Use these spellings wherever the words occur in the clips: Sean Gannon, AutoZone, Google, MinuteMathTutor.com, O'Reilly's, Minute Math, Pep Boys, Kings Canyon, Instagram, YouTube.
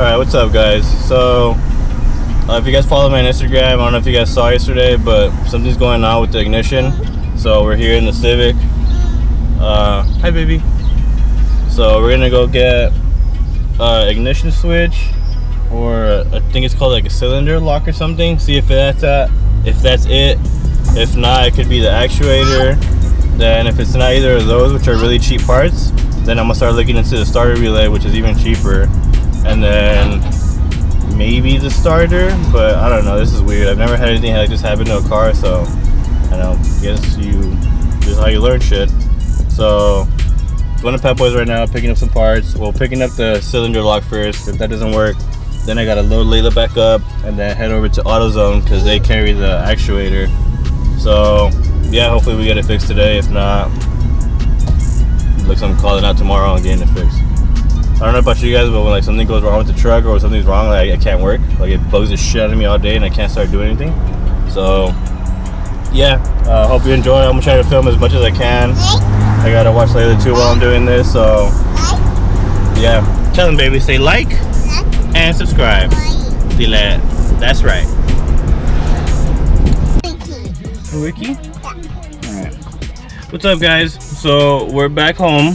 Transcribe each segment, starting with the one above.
Alright, what's up guys? So if you guys follow me on Instagram, I don't know if you guys saw yesterday, but something's going on with the ignition. So we're here in the Civic. Hi baby. So we're gonna go get ignition switch, or I think it's called like a cylinder lock or something. See if that's that. If that's it. If not, it could be the actuator. Then if it's not either of those, which are really cheap parts, then I'm gonna start looking into the starter relay, which is even cheaper, and then maybe the starter. But I don't know, this is weird. I've never had anything like this happen to a car, so I don't know, I guess this is how you learn shit. So going to Pep Boys right now, picking up some parts. Well, picking up the cylinder lock first. If that doesn't work, then I gotta load Layla back up and then head over to AutoZone because they carry the actuator. So yeah, hopefully we get it fixed today. If not, looks like I'm calling out tomorrow and getting it fixed. I don't know about you guys, but when like something goes wrong with the truck or something's wrong, like I can't work. Like it bugs the shit out of me all day and I can't start doing anything. So yeah, hope you enjoy. I'm gonna try to film as much as I can. I gotta watch Layla too while I'm doing this, so yeah. Tell them, baby, say like and subscribe. That's right. Ricky? Alright. What's up guys? So we're back home.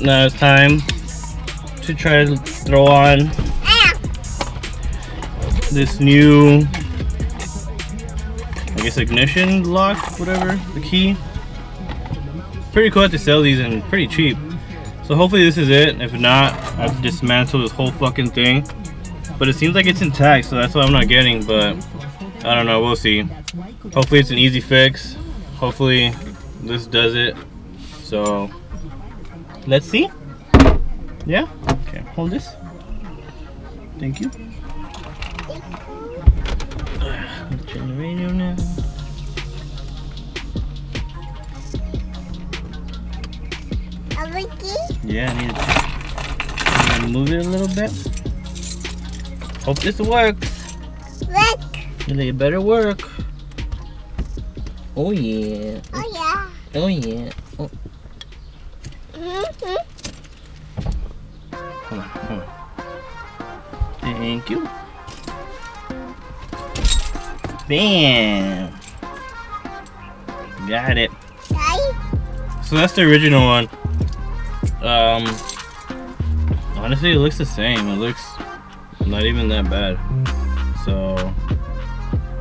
Now it's time to try to throw on this new, I guess, ignition lock, whatever, the key. Pretty cool that they sell these and pretty cheap. So hopefully this is it. If not, I've dismantled this whole fucking thing. But it seems like it's intact, so that's what I'm not getting, but I don't know, we'll see. Hopefully it's an easy fix. Hopefully this does it. So let's see. Yeah? Okay, hold this. Thank you. Turn the radio now. Yeah, I need to move it a little bit. Hope this works. It better work. Oh yeah. Oh yeah. Oh yeah. Oh. Mm-hmm. Hold on, hold on. Thank you. Bam. Got it. So that's the original one. Honestly, it looks the same. It looks not even that bad. So,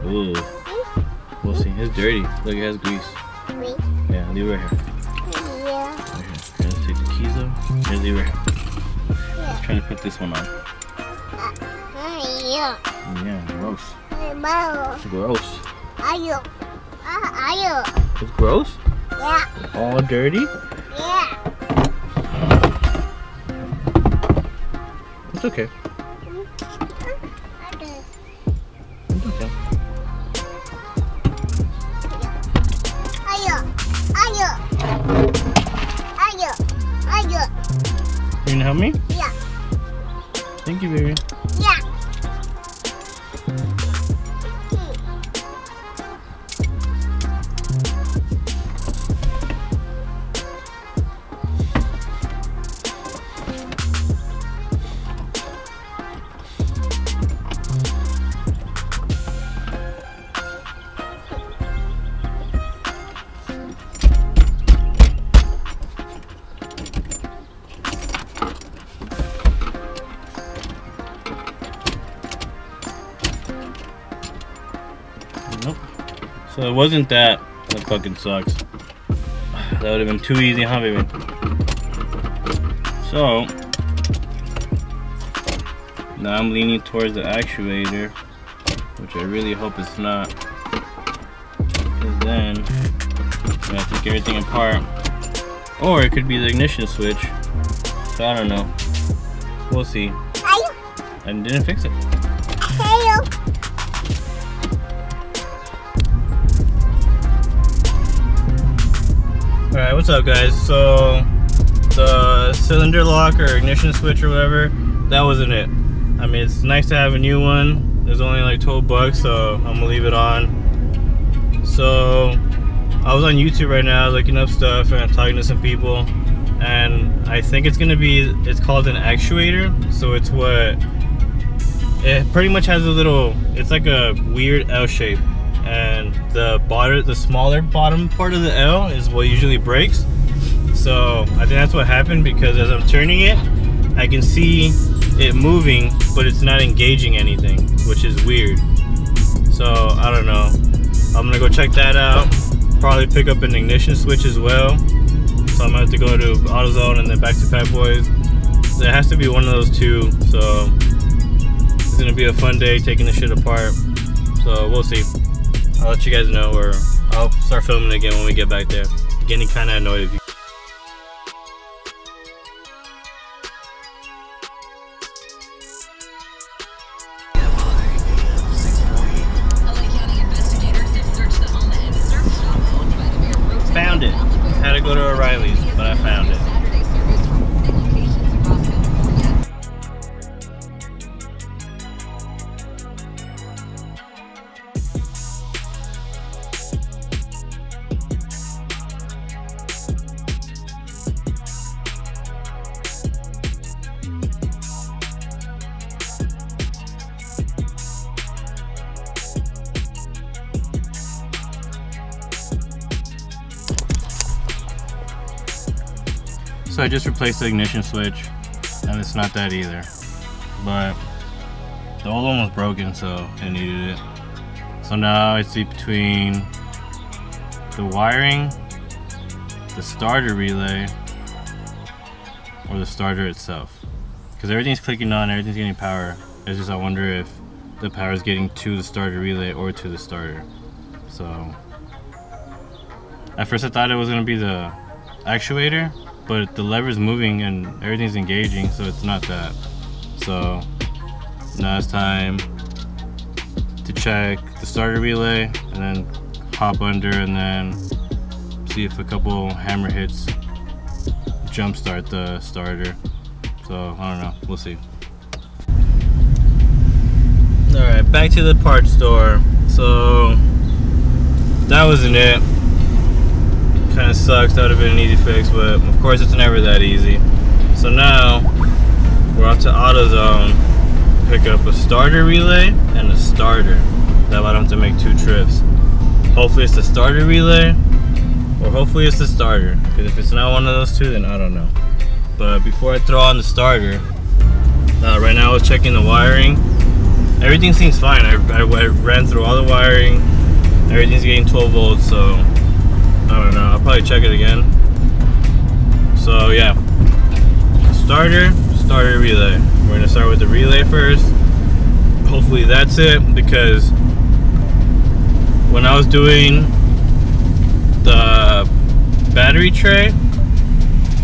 ooh, we'll see. It's dirty. Look, it has grease. Grease? Yeah, leave it right here. Yeah. Right here. Let's take the keys off. Here, leave it right here. Yeah. Let's try to put this one on. Yeah. Yeah, gross. It's gross. It's gross? Yeah. All dirty? Yeah. It's okay. It's okay. You gonna help me? Yeah. Thank you, baby. Yeah. Nope. So it wasn't that. That fucking sucks. That would have been too easy, huh, baby? So now I'm leaning towards the actuator, which I really hope it's not. Because then I'm gonna have to take everything apart. Or it could be the ignition switch. So I don't know. We'll see. I didn't fix it. Alright, what's up guys? So the cylinder lock or ignition switch or whatever, that wasn't it. I mean, it's nice to have a new one. It was only like 12 bucks, so I'm gonna leave it on. So I was on YouTube right now looking up stuff and talking to some people, and I think it's called an actuator. So it's what It pretty much has a little, it's like a weird L shape, and the smaller bottom part of the L is what usually breaks. So I think that's what happened, because as I'm turning it, I can see it moving, but it's not engaging anything, which is weird. So I don't know. I'm gonna go check that out. Probably pick up an ignition switch as well. So I'm gonna have to go to AutoZone and then back to Pep Boys. So it has to be one of those two. So it's gonna be a fun day taking this shit apart. So we'll see. I'll let you guys know, or I'll start filming again when we get back there. Getting kind of annoyed if you. Found it. Had to go to O'Reilly's, but I found it. So I just replaced the ignition switch, and it's not that either, but the old one was broken, so I needed it. So now I see between the wiring, the starter relay, or the starter itself, because everything's clicking on, everything's getting power. It's just I wonder if the power is getting to the starter relay or to the starter. So at first I thought it was going to be the actuator, but the lever's moving and everything's engaging, so it's not that. So now it's time to check the starter relay and then hop under and then see if a couple hammer hits jump start the starter. So I don't know, we'll see. All right, back to the parts store. So that wasn't it. Kind of sucks. That would have been an easy fix, but of course it's never that easy. So now we're off to AutoZone, pick up a starter relay and a starter. That way I don't have to make two trips. Hopefully it's the starter relay, or hopefully it's the starter, because if it's not one of those two, then I don't know. But before I throw on the starter, right now I was checking the wiring. Everything seems fine. I ran through all the wiring. Everything's getting 12 volts, so I don't know, I'll probably check it again. So yeah, starter relay. We're gonna start with the relay first. Hopefully that's it, because when I was doing the battery tray,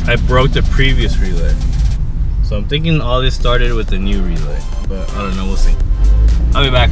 I broke the previous relay. So I'm thinking all this started with the new relay, but I don't know, we'll see. I'll be back.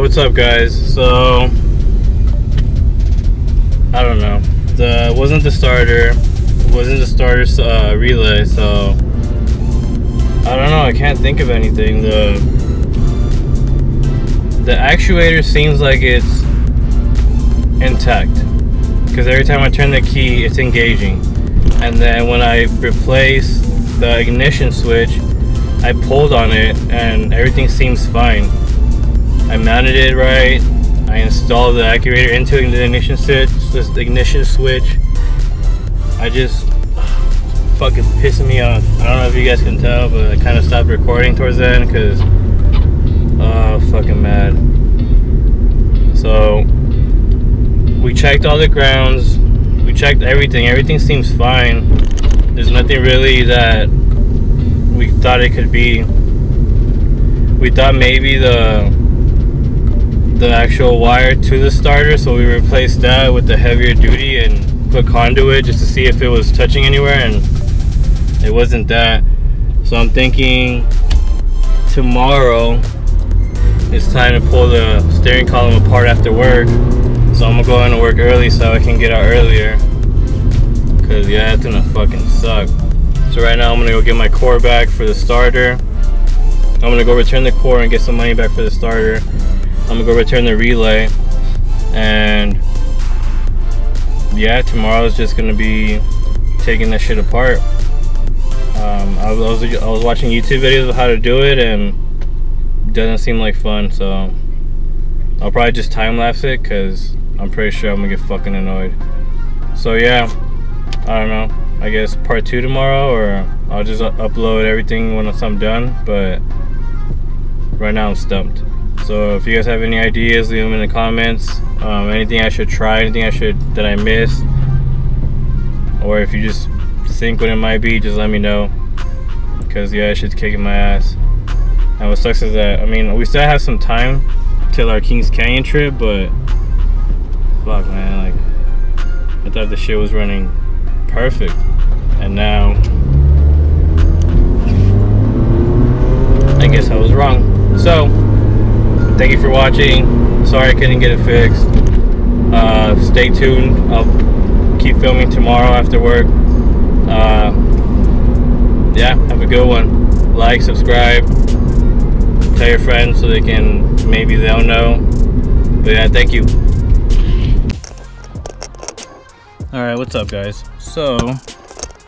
What's up, guys? So I don't know, it wasn't the starter's relay, so I don't know, I can't think of anything. The actuator seems like it's intact, because every time I turn the key it's engaging, and then when I replace the ignition switch I pulled on it and everything seems fine. I mounted it right, I installed the actuator into the ignition switch. I just, fucking pissing me off. I don't know if you guys can tell, but I kind of stopped recording towards the end because, fucking mad. So we checked all the grounds, we checked everything seems fine. There's nothing really that we thought it could be. We thought maybe the actual wire to the starter, so we replaced that with the heavier duty and put conduit just to see if it was touching anywhere, and it wasn't that. So I'm thinking tomorrow it's time to pull the steering column apart after work. So I'm gonna go into work early so I can get out earlier, because yeah, it's gonna fucking suck. So right now I'm gonna go get my core back for the starter. I'm gonna go return the core and get some money back for the starter. I'm gonna go return the relay, and yeah, tomorrow's just gonna be taking that shit apart. I was watching YouTube videos of how to do it, and it doesn't seem like fun, so I'll probably just time lapse it because I'm pretty sure I'm gonna get fucking annoyed. So yeah, I don't know, I guess part two tomorrow, or I'll just upload everything once I'm done, but right now I'm stumped. So if you guys have any ideas, leave them in the comments. Anything I should try, anything that I missed, or if you just think what it might be, just let me know. Because yeah, that shit's kicking my ass. And what sucks is that, I mean, we still have some time till our Kings Canyon trip, but fuck man, like I thought the shit was running perfect, and now I guess I was wrong. So thank you for watching. Sorry I couldn't get it fixed. Stay tuned. I'll keep filming tomorrow after work. Yeah, have a good one. Like, subscribe, tell your friends so they can, maybe they'll know. But yeah, thank you. Alright, what's up guys? So,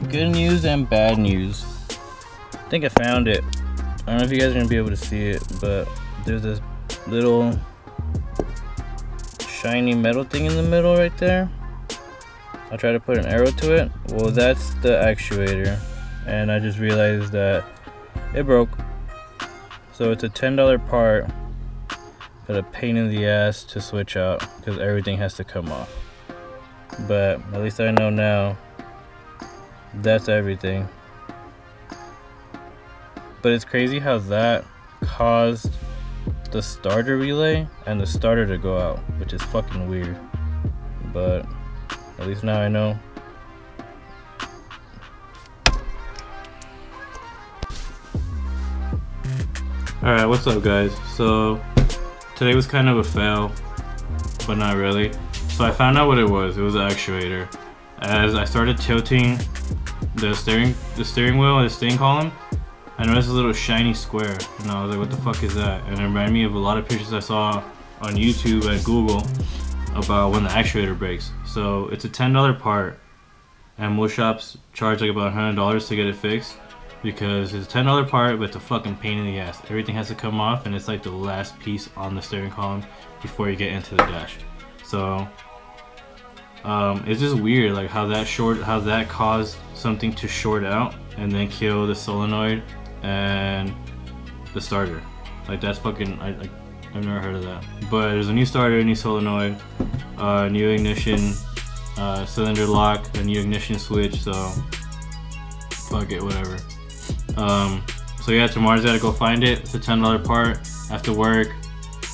good news and bad news. I think I found it. I don't know if you guys are going to be able to see it, but there's this little shiny metal thing in the middle right there. I'll try to put an arrow to it. Well, that's the actuator, and I just realized that it broke. So it's a $10 part, but a pain in the ass to switch out because everything has to come off. But at least I know now that's everything. But it's crazy how that caused the starter relay and the starter to go out, which is fucking weird. But at least now I know. Alright, what's up guys? So today was kind of a fail, but not really. So I found out what it was. It was an actuator. As I started tilting the steering wheel and the steering column, I noticed a little shiny square, and I was like, what the fuck is that? And it reminded me of a lot of pictures I saw on YouTube and Google about when the actuator breaks. So it's a $10 part, and most shops charge like about $100 to get it fixed, because it's a $10 part, but it's a fucking pain in the ass. Everything has to come off, and it's like the last piece on the steering column before you get into the dash. So it's just weird, like how that caused something to short out and then kill the solenoid and the starter. Like that's fucking, I've never heard of that. But there's a new starter, a new solenoid, new ignition, cylinder lock, a new ignition switch, so fuck it, whatever. So yeah, tomorrow's gotta go find it. It's a $10 part. After work,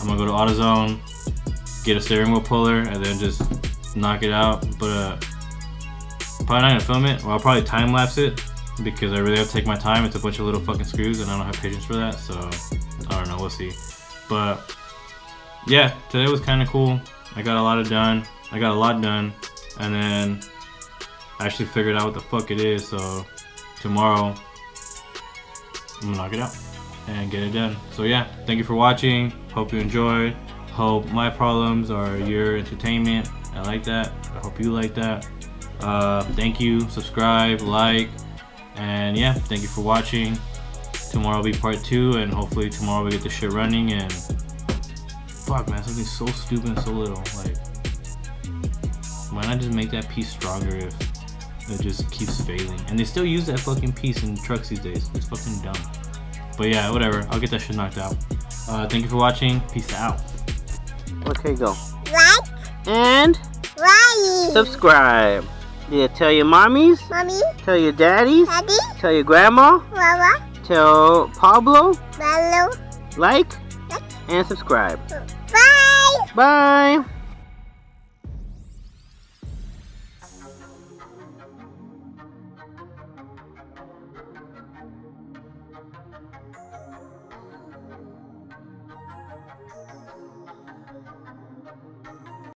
I'm gonna go to AutoZone, get a steering wheel puller, and then just knock it out. But probably not gonna film it. Well, I'll probably time lapse it because I really have to take my time. It's a bunch of little fucking screws, and I don't have patience for that. So I don't know. We'll see. But yeah, today was kind of cool. I got a lot done, and then I actually figured out what the fuck it is. So tomorrow I'm gonna knock it out and get it done. So yeah, thank you for watching. Hope you enjoyed. Hope my problems are your entertainment. I like that. I hope you like that. Thank you. Subscribe, like, and yeah, thank you for watching. Tomorrow will be part two, and hopefully tomorrow we get this shit running. And fuck man, something so stupid and so little. Like, why not just make that piece stronger if it just keeps failing? And they still use that fucking piece in trucks these days. It's fucking dumb. But yeah, whatever. I'll get that shit knocked out. Thank you for watching. Peace out. Okay, go. Like and subscribe. Yeah, tell your mommies. Mommy. Tell your daddies. Daddy. Tell your grandma. Mama. tell Pablo, like, and subscribe. Bye. Bye.